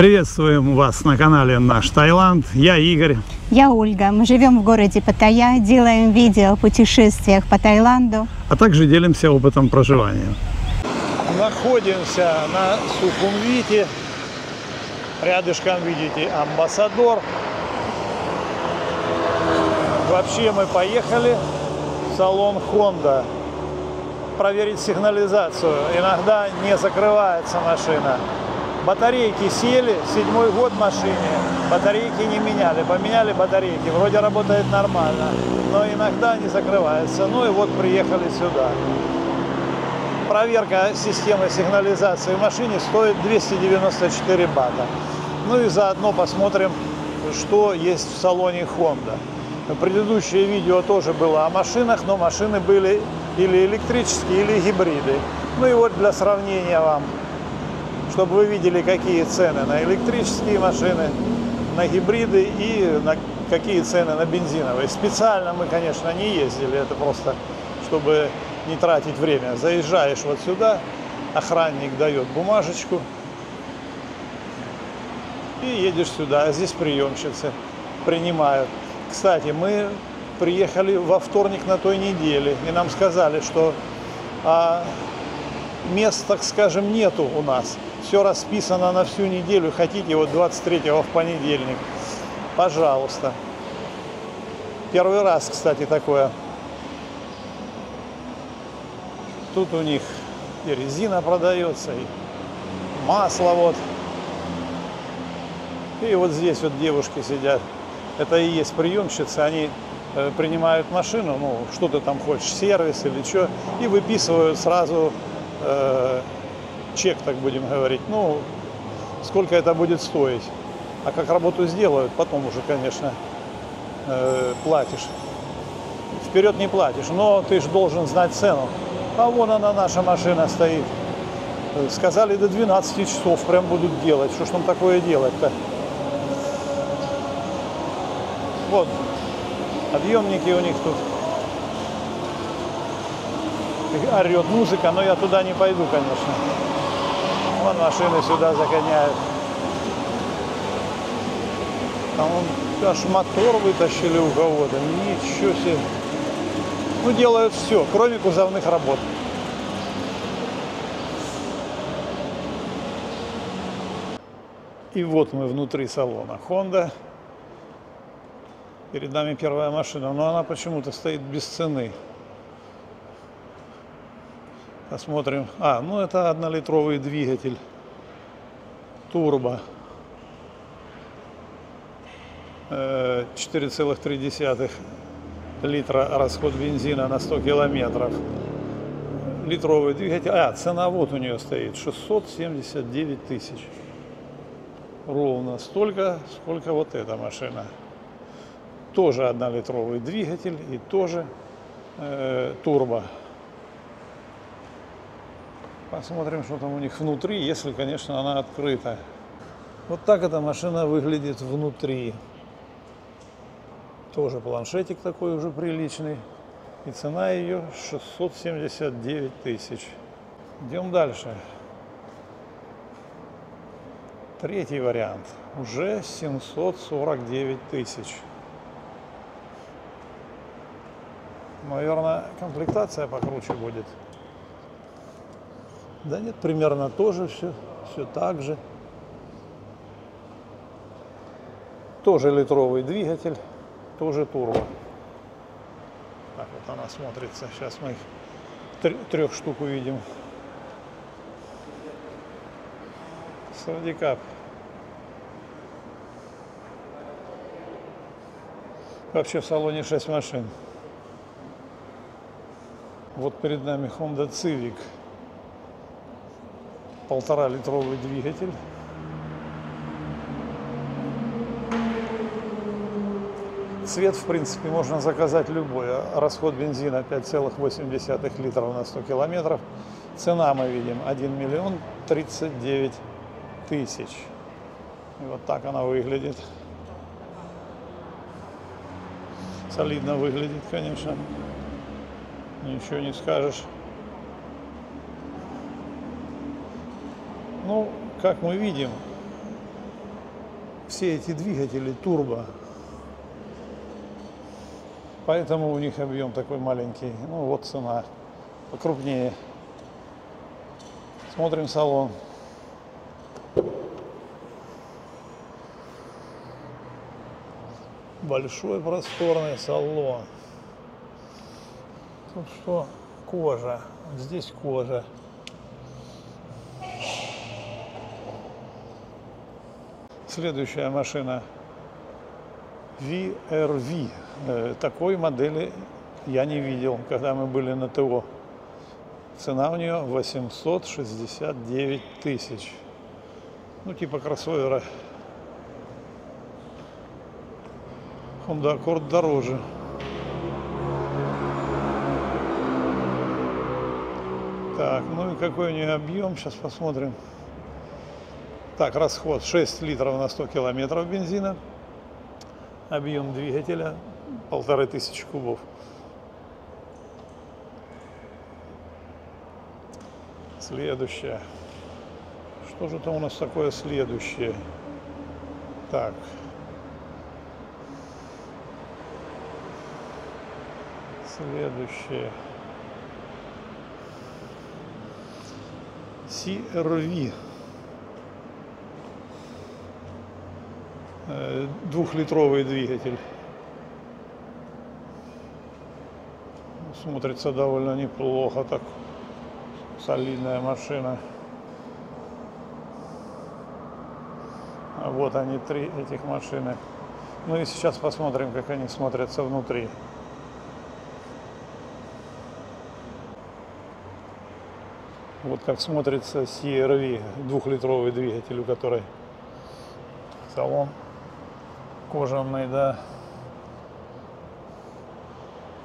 Приветствуем вас на канале Наш Таиланд. Я Игорь. Я Ольга. Мы живем в городе Паттайя, делаем видео о путешествиях по Таиланду, а также делимся опытом проживания. Находимся на Сухумвите. Рядышком видите Амбассадор. Вообще мы поехали в салон Honda проверить сигнализацию. Иногда не закрывается машина. Батарейки сели, 7-й год машине, батарейки не меняли, поменяли батарейки, вроде работает нормально, но иногда не закрывается. Ну и вот приехали сюда. Проверка системы сигнализации в машине стоит 294 бата. Ну и заодно посмотрим, что есть в салоне Honda. Предыдущее видео тоже было о машинах, но машины были или электрические, или гибриды. Ну и вот для сравнения вам, чтобы вы видели, какие цены на электрические машины, на гибриды и какие цены на бензиновые. Специально мы, конечно, не ездили, это просто, чтобы не тратить время. Заезжаешь вот сюда, охранник дает бумажечку и едешь сюда. А здесь приемщицы принимают. Кстати, мы приехали во вторник на той неделе, и нам сказали, что мест, так скажем, нету у нас. Все расписано на всю неделю. Хотите, вот 23-го в понедельник. Пожалуйста. Первый раз, кстати, такое. Тут у них и резина продается, и масло вот. И вот здесь вот девушки сидят. Это и есть приемщицы. Они принимают машину, ну, что ты там хочешь, сервис или что, и выписывают сразу чек, так будем говорить, ну, сколько это будет стоить. А как работу сделают, потом уже, конечно, платишь. Вперед не платишь, но ты же должен знать цену. А вон она, наша машина стоит. Сказали, до 12 часов прям будут делать. Что ж там такое делать-то? Вот, объемники у них тут. Орет музыка, но я туда не пойду, конечно. Вон машины сюда загоняют. Там вон аж мотор вытащили у кого-то. Ничего себе. Ну, делают все, кроме кузовных работ. И вот мы внутри салона Honda. Перед нами первая машина, но она почему-то стоит без цены. Посмотрим. А, ну это 1-литровый двигатель. Турбо. 4,3 литра расход бензина на 100 километров. Литровый двигатель. А, цена вот у нее стоит. 679 тысяч. Ровно столько, сколько вот эта машина. Тоже 1-литровый двигатель и тоже турбо. Посмотрим, что там у них внутри, если, конечно, она открыта. Вот так эта машина выглядит внутри. Тоже планшетик такой уже приличный. И цена ее 679 тысяч. Идем дальше. Третий вариант. Уже 749 тысяч. Наверное, комплектация покруче будет. Да нет, примерно тоже все так же. Тоже литровый двигатель, тоже турбо. Так вот она смотрится. Сейчас мы их 3 штук увидим. Сардикап. Вообще в салоне 6 машин. Вот перед нами Honda Civic. 1,5-литровый двигатель. Цвет, в принципе, можно заказать любой. Расход бензина 5,8 литров на 100 километров. Цена мы видим 1 миллион 39 тысяч. И вот так она выглядит. Солидно выглядит, конечно. Ничего не скажешь. Ну, как мы видим, все эти двигатели турбо, поэтому у них объем такой маленький. Ну вот цена покрупнее. Смотрим салон. Большой просторный салон. Тут что? Кожа. Вот здесь кожа. Следующая машина VRV. Такой модели я не видел, когда мы были на ТО. Цена у нее 869 тысяч. Ну, типа кроссовера. Honda Accord дороже. Так, ну и какой у нее объем, сейчас посмотрим. Так, расход 6 литров на 100 километров бензина. Объем двигателя 1500 кубов. Следующее. Что же это у нас такое следующее? Так. Следующее. CRV. Двухлитровый двигатель. Смотрится довольно неплохо, так солидная машина. А вот они, три этих машины. Ну и сейчас посмотрим, как они смотрятся внутри. Вот как смотрится CRV, двухлитровый двигатель, у которой салон кожаный, да.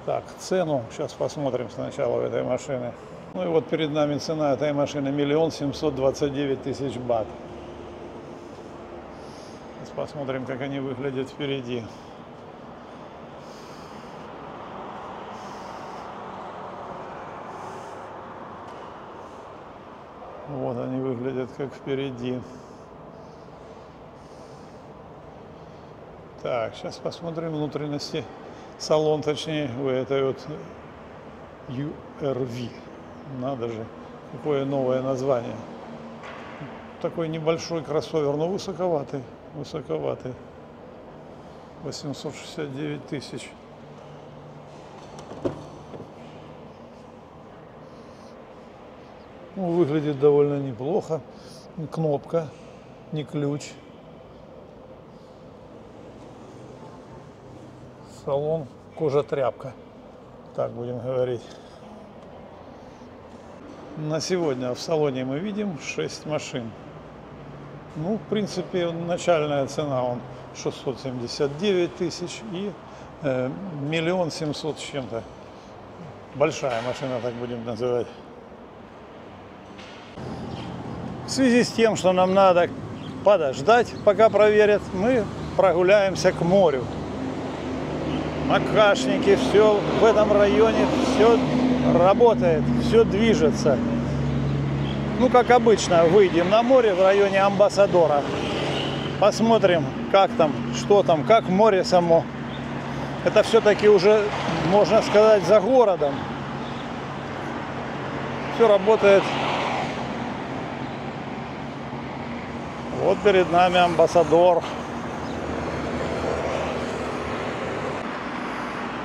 Так, цену сейчас посмотрим сначала этой машины. Ну и вот перед нами цена этой машины 1 729 000 бат. Сейчас посмотрим, как они выглядят впереди. Вот они выглядят как впереди. Так, сейчас посмотрим внутренности. Салон, точнее, у этой вот URV. Надо же, какое новое название. Такой небольшой кроссовер, но высоковатый. 869 тысяч. Ну, выглядит довольно неплохо. Кнопка, не ключ. Салон, кожа-тряпка, так будем говорить. На сегодня в салоне мы видим 6 машин. Ну, в принципе, начальная цена он 679 тысяч и 1 700 000 с чем-то. Большая машина, так будем называть. В связи с тем, что нам надо подождать, пока проверят, мы прогуляемся к морю. Макашники, все в этом районе, все работает, все движется. Ну, как обычно, выйдем на море в районе Амбассадора. Посмотрим, как там, что там, как море само. Это все-таки уже, можно сказать, за городом. Все работает. Вот перед нами Амбассадор.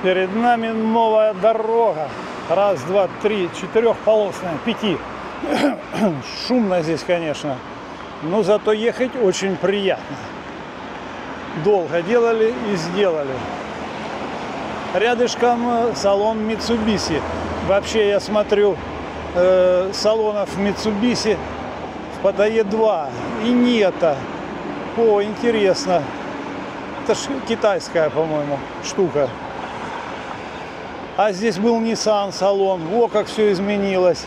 Перед нами новая дорога. Раз, два, три, четырехполосная, пяти. Шумно здесь, конечно, но зато ехать очень приятно. Долго делали и сделали. Рядышком салон Mitsubishi. Вообще я смотрю салонов Mitsubishi в Паттайе 2 и НЕТА. О, интересно. Это ж китайская, по-моему, штука. А здесь был Nissan салон. Во, как все изменилось.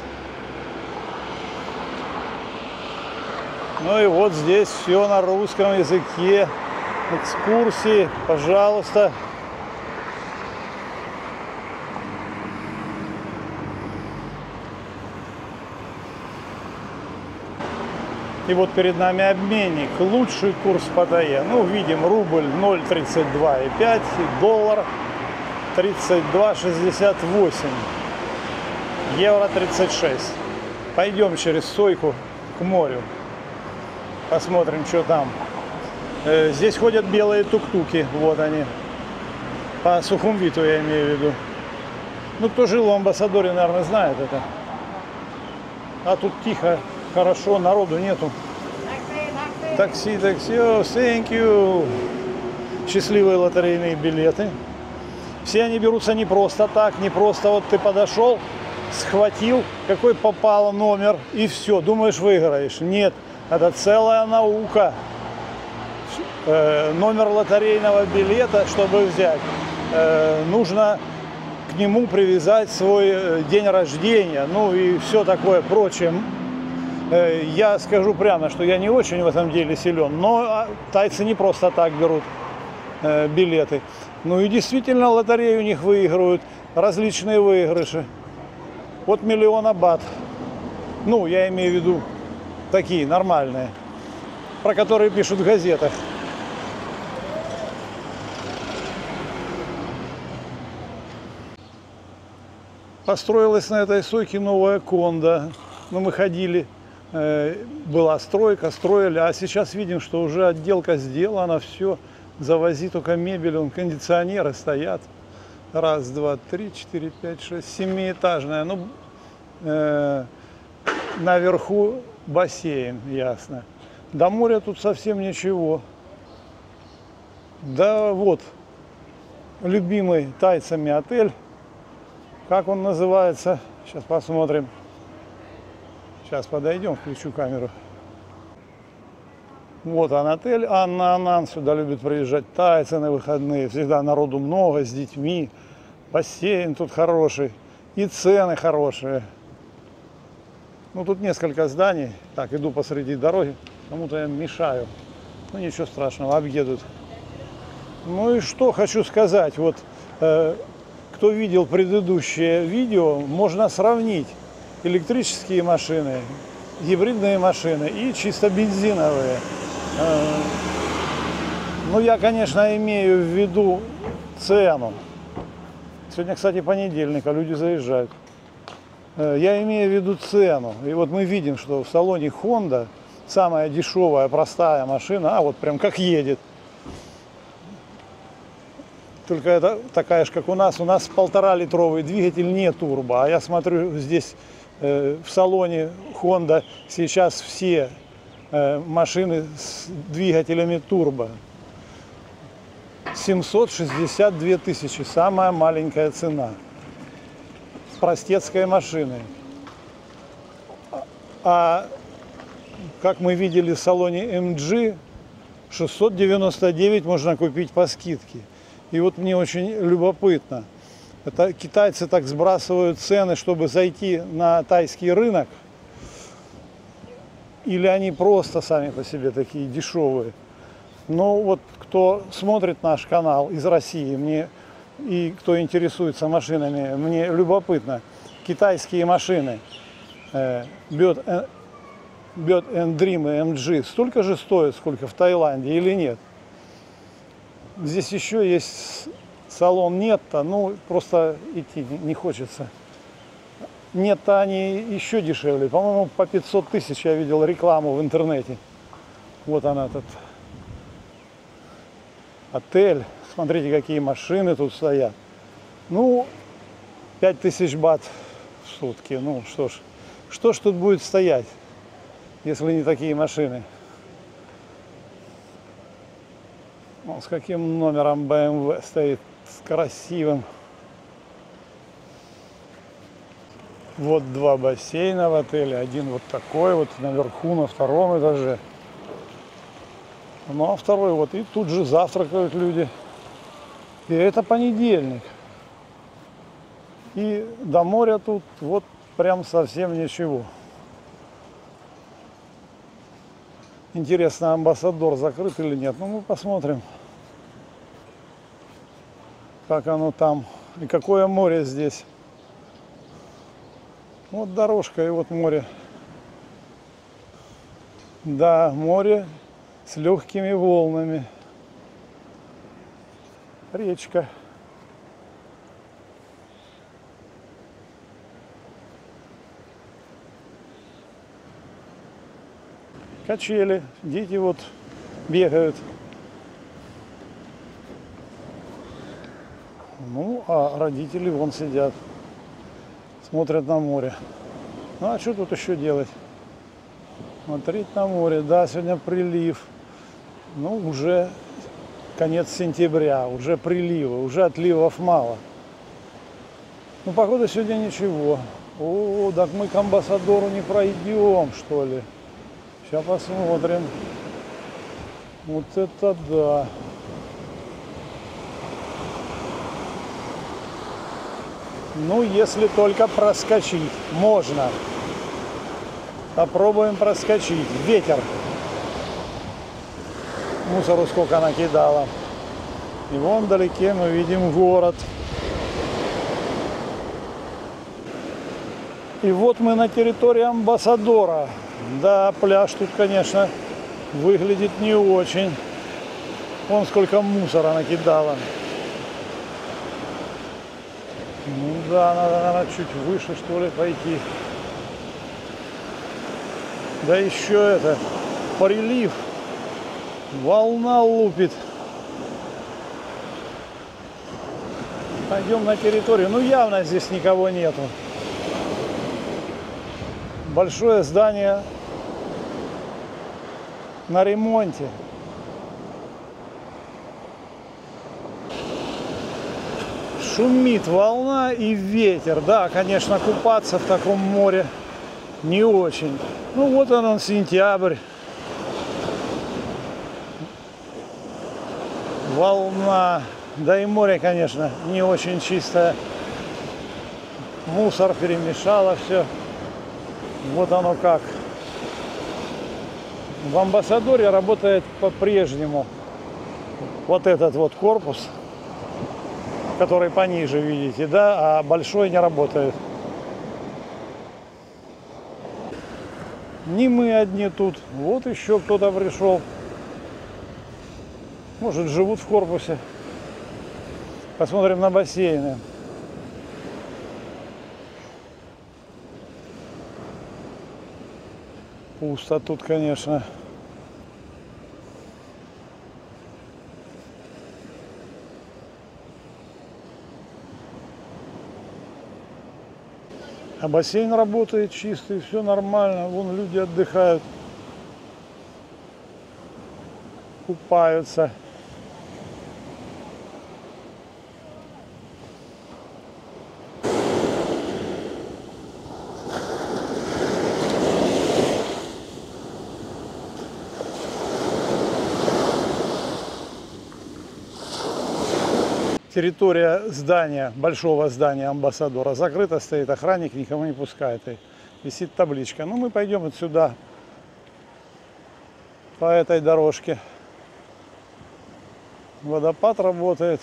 Ну и вот здесь все на русском языке. Экскурсии, пожалуйста. И вот перед нами обменник, лучший курс Паттайя. Ну, видим, рубль 0,32,5, доллар 32,68, евро 36. Пойдем через стойку к морю, посмотрим, что там. Здесь ходят белые тук-туки, вот они, по Сухумвиту я имею в виду. Ну, кто жил в Амбассадоре, наверное, знает это. А тут тихо, хорошо, народу нету. Такси, такси, thank you. Счастливые лотерейные билеты. Все они берутся не просто так, не просто вот ты подошел, схватил, какой попало номер, и все, думаешь, выиграешь. Нет, это целая наука. Номер лотерейного билета, чтобы взять, нужно к нему привязать свой день рождения, ну и все такое прочее. Я скажу прямо, что я не очень в этом деле силен, но тайцы не просто так берут билеты. Ну и действительно лотерею у них выигрывают, различные выигрыши. Вот миллиона бат. Ну, я имею в виду такие нормальные, про которые пишут в газетах. Построилась на этой сойке новая Honda. Ну, мы ходили, была стройка, строили, а сейчас видим, что уже отделка сделана, все, завози только мебель, кондиционеры стоят. Раз, два, три, четыре, пять, шесть, семиэтажная. Ну, наверху бассейн, ясно. До моря тут совсем ничего. Да вот, любимый тайцами отель. Как он называется? Сейчас посмотрим. Сейчас подойдем, включу камеру. Вот он, отель Анна-Анан. Сюда любят приезжать тайцы на выходные. Всегда народу много, с детьми. Бассейн тут хороший. И цены хорошие. Ну, тут несколько зданий. Так, иду посреди дороги. Кому-то я мешаю. Ну, ничего страшного, объедут. Ну и что хочу сказать. Вот... кто видел предыдущее видео, можно сравнить электрические машины, гибридные машины и чисто бензиновые. Ну, я, конечно, имею в виду цену. Сегодня, кстати, понедельник, а люди заезжают. Я имею в виду цену. И вот мы видим, что в салоне Honda самая дешевая, простая машина, а вот прям как едет. Только это такая же, как у нас 1,5-литровый двигатель, не турбо. А я смотрю, здесь в салоне Honda сейчас все машины с двигателями турбо. 762 тысячи, самая маленькая цена с простецкой машиной. А как мы видели в салоне MG, 699 можно купить по скидке. И вот мне очень любопытно, это китайцы так сбрасывают цены, чтобы зайти на тайский рынок, или они просто сами по себе такие дешевые. Но вот кто смотрит наш канал из России, мне и кто интересуется машинами, мне любопытно, китайские машины BYD, Dream и MG столько же стоят, сколько в Таиланде или нет? Здесь еще есть салон НЕТА, ну просто идти не хочется. НЕТА они еще дешевле, по-моему, по 500 тысяч я видел рекламу в интернете. Вот она, этот отель. Смотрите, какие машины тут стоят. Ну, 5000 бат в сутки. Ну что ж тут будет стоять, если не такие машины? С каким номером BMW стоит, с красивым. Вот два бассейна в отеле, один вот такой вот наверху на втором этаже, ну а второй вот, и тут же завтракают люди. И это понедельник, и до моря тут вот прям совсем ничего. Интересно, Амбассадор закрыт или нет? Ну, мы посмотрим, как оно там и какое море здесь. Вот дорожка и вот море. Да, море с легкими волнами. Речка. Качели. Дети вот бегают. Ну, а родители вон сидят. Смотрят на море. Ну, а что тут еще делать? Смотреть на море. Да, сегодня прилив. Ну, уже конец сентября. Уже приливы. Уже отливов мало. Ну, погода сегодня ничего. О, так мы к Амбассадору не пройдем, что ли? Сейчас посмотрим. Вот это да. Ну, если только проскочить. Можно. Попробуем проскочить. Ветер. Мусору сколько накидала. И вон вдалеке мы видим город. И вот мы на территории Амбассадора. Да, пляж тут, конечно, выглядит не очень. Вон сколько мусора накидала. Ну да, надо, наверное, чуть выше, что ли, пойти. Да еще это, прилив. Волна лупит. Пойдем на территорию. Ну, явно здесь никого нету. Большое здание на ремонте. Шумит волна и ветер. Да, конечно, купаться в таком море не очень. Ну, вот он, сентябрь. Волна. Да и море, конечно, не очень чистое. Мусор перемешало все. Вот оно как. В Амбассадоре работает по-прежнему вот этот вот корпус, который пониже, видите, да, а большой не работает. Не мы одни тут, вот еще кто-то пришел. Может, живут в корпусе. Посмотрим на бассейны. Пусто тут, конечно. А бассейн работает чистый, все нормально, вон люди отдыхают, купаются. Территория здания, большого здания Амбассадора закрыта, стоит охранник, никого не пускает. И висит табличка. Ну, мы пойдем вот сюда, по этой дорожке. Водопад работает.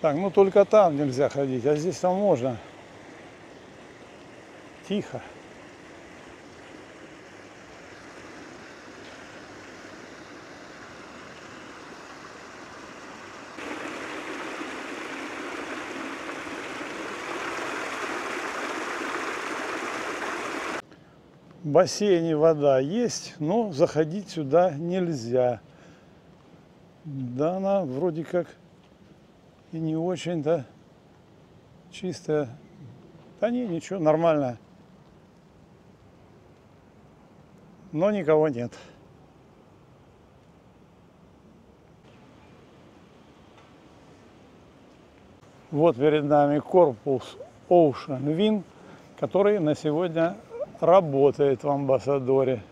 Так, ну только там нельзя ходить, а здесь там можно. Тихо. В бассейне вода есть, но заходить сюда нельзя. Да, она вроде как и не очень-то чистая. Да не, ничего, нормально. Но никого нет. Вот перед нами корпус Ocean View, который на сегодня работает в Амбассадоре.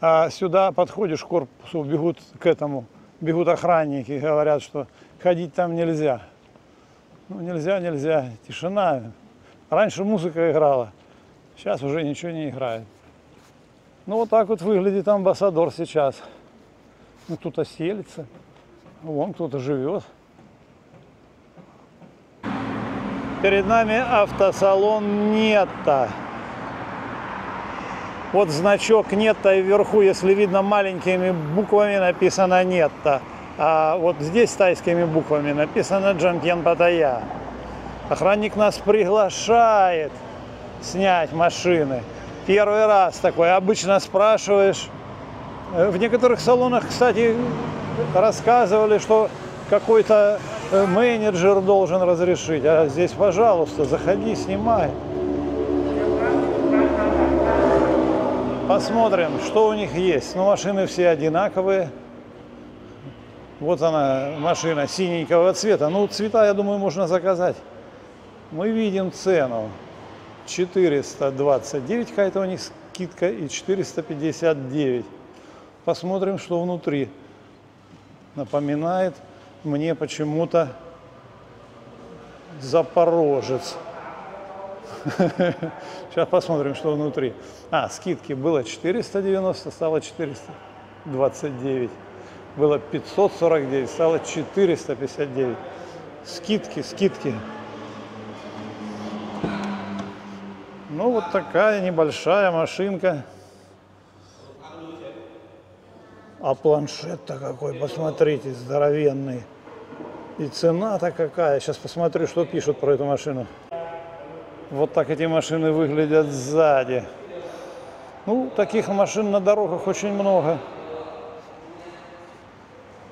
А сюда подходишь к корпусу, бегут охранники, говорят, что ходить там нельзя. Ну, нельзя, нельзя. Тишина. Раньше музыка играла, сейчас уже ничего не играет. Ну, вот так вот выглядит Амбассадор сейчас. Ну, кто-то селится, вон кто-то живет. Перед нами автосалон НЕТА. Вот значок НЕТА, и вверху, если видно, маленькими буквами написано НЕТА. А вот здесь тайскими буквами написано Джампьен Паттайя. Охранник нас приглашает снять машины. Первый раз такой. Обычно спрашиваешь. В некоторых салонах, кстати, рассказывали, что какой-то менеджер должен разрешить. А здесь, пожалуйста, заходи, снимай. Посмотрим, что у них есть. Ну, машины все одинаковые. Вот она, машина синенького цвета. Ну, цвета, я думаю, можно заказать. Мы видим цену. 429 какая-то у них скидка и 459. Посмотрим, что внутри. Напоминает мне почему-то Запорожец. Сейчас посмотрим, что внутри. А, скидки было 490, стало 429. Было 549, стало 459. Скидки, скидки. Ну, вот такая небольшая машинка. А планшет-то какой, посмотрите, здоровенный. И цена-то какая. Сейчас посмотрю, что пишут про эту машину. Вот так эти машины выглядят сзади. Ну, таких машин на дорогах очень много.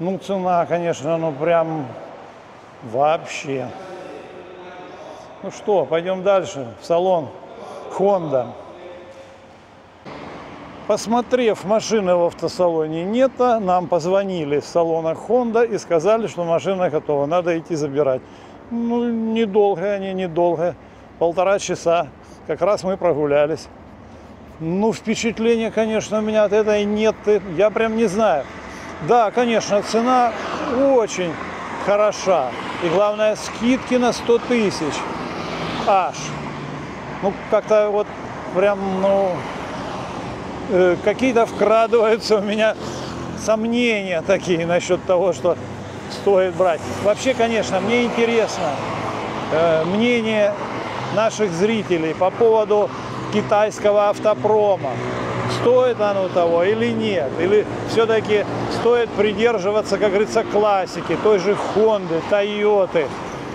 Ну, цена, конечно, ну прям вообще. Ну что, пойдем дальше в салон Honda. Посмотрев машины в автосалоне НЕТА, нам позвонили с салона Honda и сказали, что машина готова, надо идти забирать. Ну, недолго они, недолго. Полтора часа. Как раз мы прогулялись. Ну, впечатление, конечно, у меня от этой НЕТы, я прям не знаю. Да, конечно, цена очень хороша. И главное, скидки на 100 тысяч. Аж. Ну, как-то вот прям, ну, какие-то вкрадываются у меня сомнения такие насчет того, что стоит брать. Вообще, конечно, мне интересно мнение наших зрителей по поводу китайского автопрома. Стоит оно того или нет? Или все-таки стоит придерживаться, как говорится, классики, той же Хонды, Тойоты,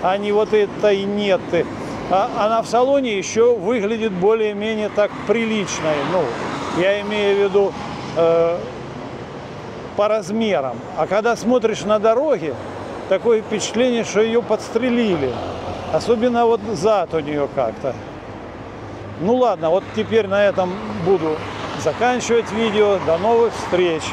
а не вот этой НЕТы. Она в салоне еще выглядит более-менее так приличной. Ну, я имею в виду по размерам. А когда смотришь на дороге, такое впечатление, что ее подстрелили. Особенно вот зад у нее как-то. Ну ладно, вот теперь на этом буду заканчивать видео. До новых встреч!